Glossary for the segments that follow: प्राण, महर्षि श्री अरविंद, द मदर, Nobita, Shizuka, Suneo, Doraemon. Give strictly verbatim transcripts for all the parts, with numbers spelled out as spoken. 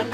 जब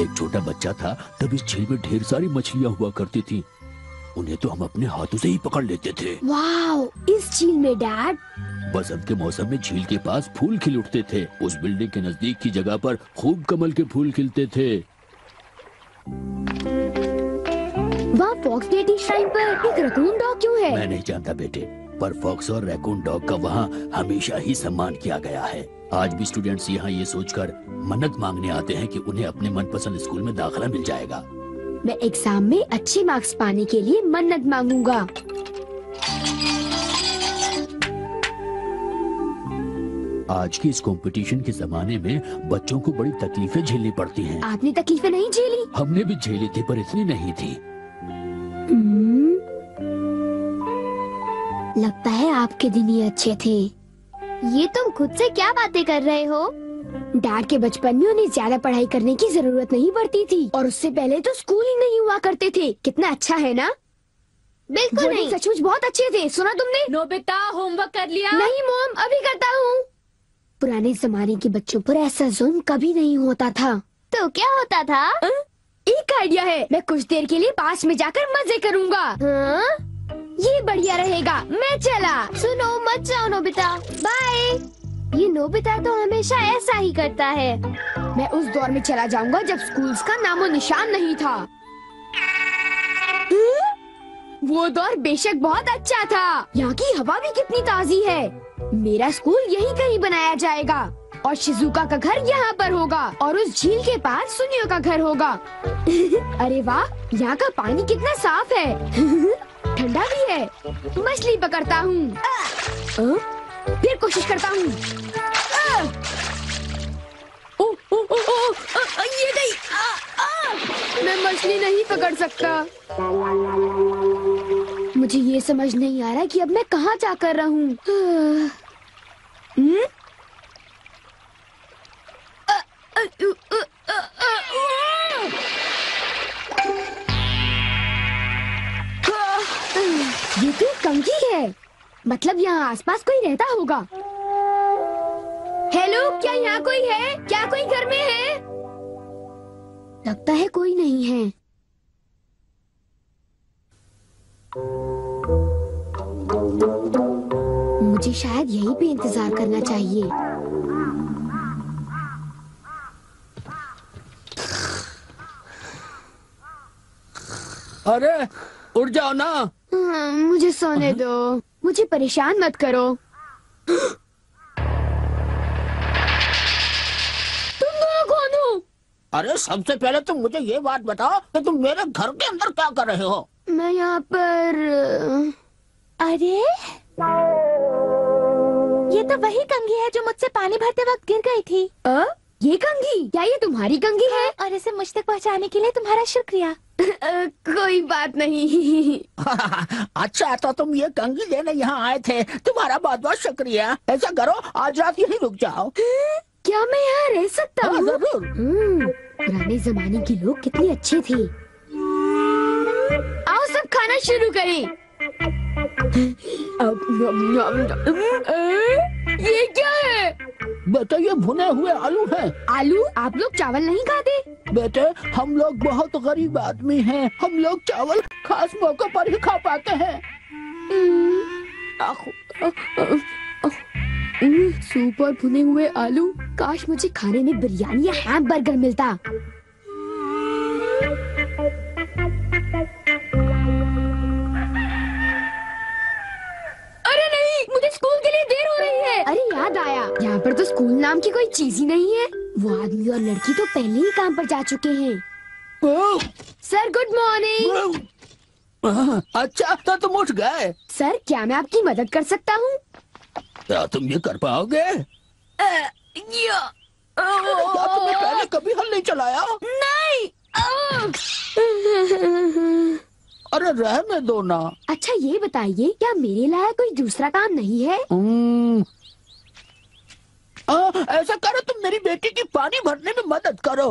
एक छोटा बच्चा था तब इस झील में ढेर सारी मछलियाँ हुआ करती थी। उन्हें तो हम अपने हाथों से ही पकड़ लेते थे। वाव, इस झील में डैड? बसंत के मौसम में झील के पास फूल खिल उठते थे। उस बिल्डिंग के नजदीक की जगह पर खूब कमल के फूल खिलते थे। वहाँ फॉक्स डेटी श्राइन पर एक रैकून डॉग क्यों है? मैं नहीं जानता बेटे, पर फॉक्स और रैकून डॉग का वहाँ हमेशा ही सम्मान किया गया है। आज भी स्टूडेंट्स यहाँ ये सोचकर मन्नत मांगने आते हैं कि उन्हें अपने मनपसंद स्कूल में दाखिला मिल जाएगा। मैं एग्जाम में अच्छे मार्क्स पाने के लिए मन्नत मांगूंगा। आज के इस कंपटीशन के जमाने में बच्चों को बड़ी तकलीफें झेलनी पड़ती हैं। आपने तकलीफें नहीं झेली? हमने भी झेली थी, पर इतनी नहीं थी। लगता है आपके दिन ही अच्छे थे। ये तुम खुद से क्या बातें कर रहे हो? डैड के बचपन में उन्हें ज्यादा पढ़ाई करने की जरूरत नहीं पड़ती थी, और उससे पहले तो स्कूल ही नहीं हुआ करते थे। कितना अच्छा है ना? बिल्कुल नहीं, सचमुच बहुत अच्छे थे। सुना तुमने? नोबिता, होमवर्क कर लिया? नहीं मॉम, अभी करता हूँ। पुराने जमाने के बच्चों पर ऐसा जुल्म कभी नहीं होता था। तो क्या होता था? आ? एक आइडिया है, मैं कुछ देर के लिए पास में जाकर मजे करूँगा। ये बढ़िया रहेगा। मैं चला। सुनो, मत जाओ नोबिता, बाय। ये नोबिता तो हमेशा ऐसा ही करता है। मैं उस दौर में चला जाऊंगा जब स्कूल्स का नामो निशान नहीं था। वो दौर बेशक बहुत अच्छा था। यहाँ की हवा भी कितनी ताज़ी है। मेरा स्कूल यही कहीं बनाया जाएगा, और शिजुका का घर यहाँ पर होगा, और उस झील के पास सुनियो का घर होगा। अरे वाह, यहाँ का पानी कितना साफ है, ठंडा भी है। मछली पकड़ता हूँ, फिर कोशिश करता हूँ। ये नहीं, आ, आ, मैं मछली नहीं पकड़ सकता। मुझे ये समझ नहीं आ रहा कि अब मैं कहाँ जाकर रहूँ। ये तो कंघी है, मतलब यहाँ आसपास कोई रहता होगा। हेलो, क्या यहाँ कोई है? क्या कोई घर में है? लगता है कोई नहीं है। मुझे शायद यहीं पे इंतजार करना चाहिए। अरे उठ जाओ ना। हाँ, मुझे सोने दो, मुझे परेशान मत करो। तुम दोनों कौन हो? अरे सबसे पहले तुम मुझे ये बात बताओ कि तुम मेरे घर के अंदर क्या कर रहे हो? मैं यहाँ पर। अरे ये तो वही कंघी है जो मुझसे पानी भरते वक्त गिर गई थी। आ? ये कंघी? क्या ये तुम्हारी कंघी है? और इसे मुझ तक पहुँचाने के लिए तुम्हारा शुक्रिया। Uh, कोई बात नहीं। अच्छा, तो तुम ये कंघी लेने यहाँ आए थे। तुम्हारा बहुत बहुत शुक्रिया। ऐसा करो, आज रात यहीं रुक जाओ। क्या मैं यहाँ रह सकता हूँ? जरूर। पुराने जमाने के लोग कितने अच्छे थे। आओ सब खाना शुरू करें। ये क्या है? बेटे ये भुने हुए आलू हैं। आलू? आप लोग चावल नहीं खाते? बेटे हम लोग बहुत गरीब आदमी हैं। हम लोग चावल खास मौकों पर ही खा पाते हैं। सूप और भुने हुए आलू। काश मुझे खाने में बिरयानी या हैम बर्गर मिलता। अरे नहीं, मुझे स्कूल के लिए देर हो रही है। अरे याद आया, यहाँ पर तो स्कूल नाम की कोई चीज ही नहीं है। वो आदमी और लड़की तो पहले ही काम पर जा चुके हैं। Sir good morning. अच्छा, तो तुम उठ गए। सर क्या मैं आपकी मदद कर सकता हूँ? क्या तुम ये कर पाओगे? आ, या, ओ, क्या तुमने पहले कभी हल नहीं चलाया? नहीं। ओ, अरे रहने दो ना। अच्छा ये बताइए, क्या मेरे लायक कोई दूसरा काम नहीं है? आ, ऐसा करो, तुम मेरी बेटी की पानी भरने में मदद करो।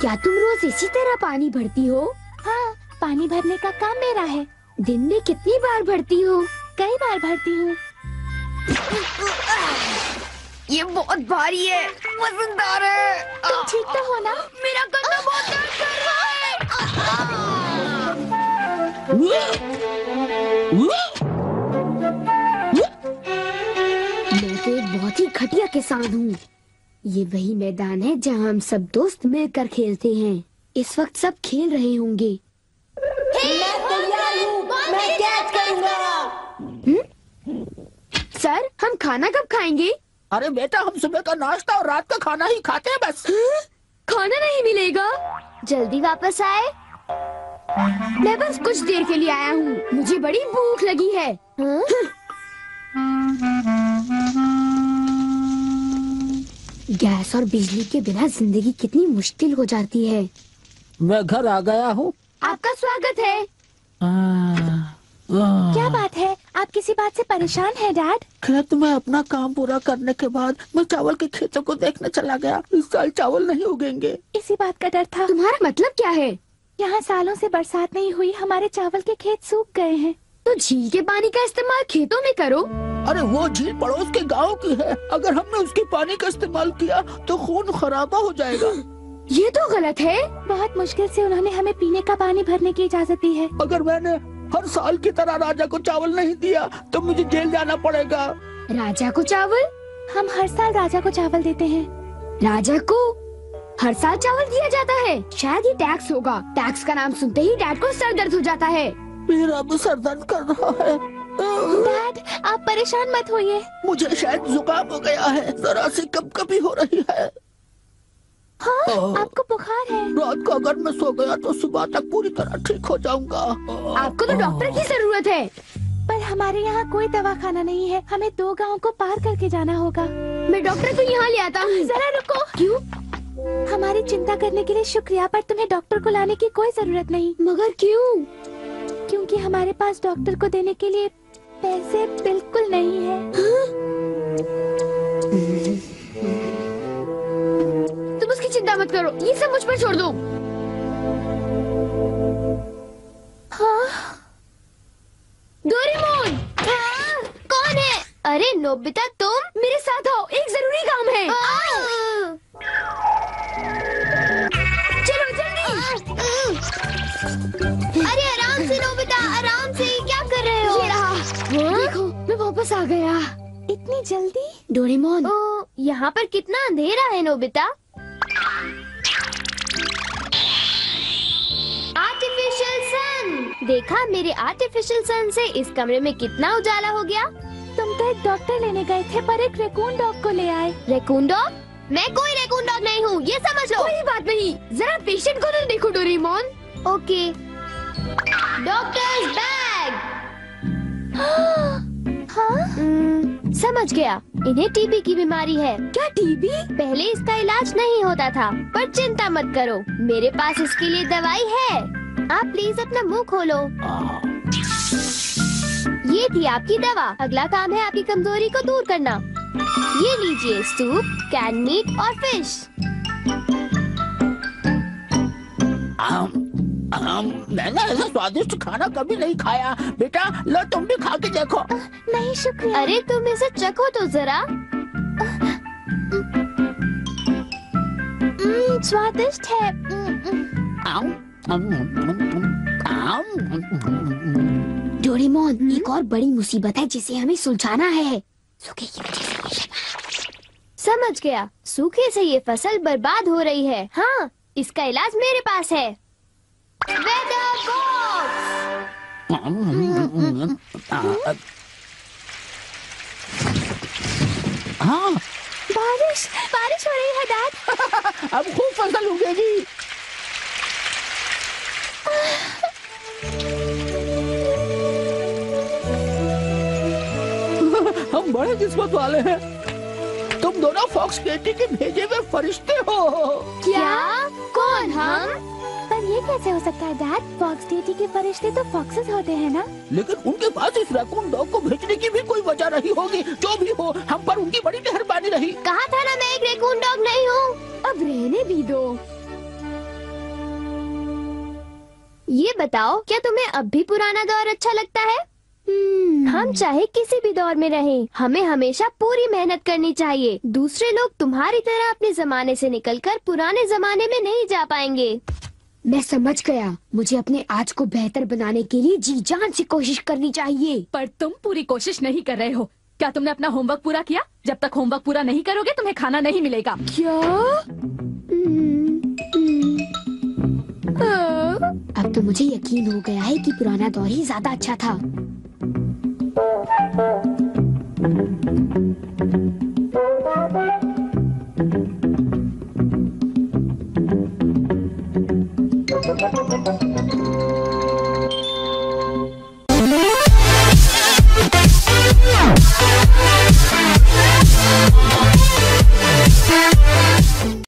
क्या तुम रोज इसी तरह पानी भरती हो? हाँ, पानी भरने का काम मेरा है। दिन में कितनी बार भरती हो? कई बार भरती हूँ। ये बहुत भारी है, मजेदार है। तुम ठीक तो हो ना? मेरा कंधा बहुत दर्द कर रहा है। मैं तो एक बहुत ही घटिया किसान हूँ। ये वही मैदान है जहाँ हम सब दोस्त मिलकर खेलते हैं। इस वक्त सब खेल रहे होंगे। मैं तैयार हूँ, मैं कैच करूँगा। सर, हम खाना कब खाएंगे? अरे बेटा, हम सुबह का नाश्ता और रात का खाना ही खाते हैं बस। हाँ? खाना नहीं मिलेगा? जल्दी वापस आए। मैं बस कुछ देर के लिए आया हूँ, मुझे बड़ी भूख लगी है। हाँ? गैस और बिजली के बिना जिंदगी कितनी मुश्किल हो जाती है। मैं घर आ गया हूँ। आपका स्वागत है। आ, आ, क्या बात है? आप किसी बात से परेशान हैं डैड? खेत में अपना काम पूरा करने के बाद मैं चावल के खेतों को देखने चला गया। इस साल चावल नहीं उगेंगे। इसी बात का डर था। तुम्हारा मतलब क्या है? यहाँ सालों से बरसात नहीं हुई, हमारे चावल के खेत सूख गए हैं। तो झील के पानी का इस्तेमाल खेतों में करो। अरे वो झील पड़ोस के गांव की है, अगर हमने उसके पानी का इस्तेमाल किया तो खून खराबा हो जाएगा। ये तो गलत है। बहुत मुश्किल से उन्होंने हमें पीने का पानी भरने की इजाज़त दी है। अगर मैंने हर साल की तरह राजा को चावल नहीं दिया तो मुझे जेल जाना पड़ेगा। राजा को चावल? हम हर साल राजा को चावल देते हैं। राजा को हर साल चावल दिया जाता है? शायद ये टैक्स होगा। टैक्स का नाम सुनते ही डैड को सर दर्द हो जाता है। मेरा भी सर दर्द कर रहा है। डैड, आप परेशान मत होइए। मुझे शायद जुकाम हो गया है, जरा सी कपकपी हो रही है। हाँ, आपको बुखार है। रात को अगर मैं सो गया तो सुबह तक पूरी तरह ठीक हो जाऊंगा। आपको तो डॉक्टर की जरूरत है। पर हमारे यहाँ कोई दवाखाना नहीं है, हमें दो गाँव को पार करके जाना होगा। मैं डॉक्टर को यहाँ ले आता हूँ। जरा रुको। क्यों? हमारी चिंता करने के लिए शुक्रिया, पर तुम्हें डॉक्टर को लाने की कोई जरूरत नहीं। मगर क्यों? क्योंकि हमारे पास डॉक्टर को देने के लिए पैसे बिल्कुल नहीं है। हाँ? तुम उसकी चिंता मत करो, ये सब मुझ पर छोड़ दो। हाँ? डोरेमोन! हाँ? कौन है? अरे नोबिता, तुम मेरे साथ आओ, एक जरूरी काम है। हाँ? चलो जल्दी। अरे आराम से नोबिता, आराम से, क्या कर रहे हो? ये रहा। देखो, मैं वापस आ गया। इतनी जल्दी? डोरेमोन, यहाँ पर कितना अंधेरा है नोबिता। Artificial sun. देखा, मेरे आर्टिफिशियल सन से इस कमरे में कितना उजाला हो गया। तुम तो एक डॉक्टर लेने गए थे, पर एक रेकून डॉग को ले आए। Raccoon dog? मैं कोई रेकून डॉग नहीं हूँ, ये समझ लो। कोई बात नहीं, जरा पेशेंट को तो देखो डोरेमोन। ओके। Doctors bag. हाँ? समझ गया, इन्हें टीबी की बीमारी है। क्या टीबी? पहले इसका इलाज नहीं होता था, पर चिंता मत करो, मेरे पास इसके लिए दवाई है। आप प्लीज अपना मुँह खोलो। ये थी आपकी दवा। अगला काम है आपकी कमजोरी को दूर करना। ये लीजिए सूप, कैन मीट और फिश। आम, आम, मैंने ऐसा स्वादिष्ट खाना कभी नहीं खाया। बेटा लो, तुम भी खा के देखो। आ, नहीं शुक्रिया। अरे तुम इसे चखो तो जरा। हम्म, स्वादिष्ट है। आम, आम, आम। डोरेमोन, एक और बड़ी मुसीबत है जिसे हमें सुलझाना है। सूखे की वजह से समझ गया, सूखे से ये फसल बर्बाद हो रही है। हाँ, इसका इलाज मेरे पास है। वेदर हाँ। बारिश बारिश हो रही है डैड। अब खूब फसल उगेगी। हम बड़े किस्मत वाले हैं, तुम दोनों फॉक्स केटी के भेजे हुए फरिश्ते हो। क्या? कौन हम? पर ये कैसे हो सकता है डैड? फॉक्स केटी के फरिश्ते तो फॉक्सेस होते हैं ना। लेकिन उनके पास इस रैकून डॉग को भेजने की भी कोई वजह रही होगी। जो भी हो, हम पर उनकी बड़ी मेहरबानी रही। कहा था ना, मैं एक रैकून डॉग नहीं हूँ। अब रहने भी दो। ये बताओ, क्या तुम्हें अब भी पुराना दौर अच्छा लगता है? hmm. हम चाहे किसी भी दौर में रहें, हमें हमेशा पूरी मेहनत करनी चाहिए। दूसरे लोग तुम्हारी तरह अपने जमाने से निकलकर पुराने जमाने में नहीं जा पाएंगे। मैं समझ गया, मुझे अपने आज को बेहतर बनाने के लिए जी जान से कोशिश करनी चाहिए। पर तुम पूरी कोशिश नहीं कर रहे हो। क्या तुमने अपना होमवर्क पूरा किया? जब तक होमवर्क पूरा नहीं करोगे तुम्हें खाना नहीं मिलेगा। क्या? अब तो मुझे यकीन हो गया है कि पुराना दौर ही ज्यादा अच्छा था।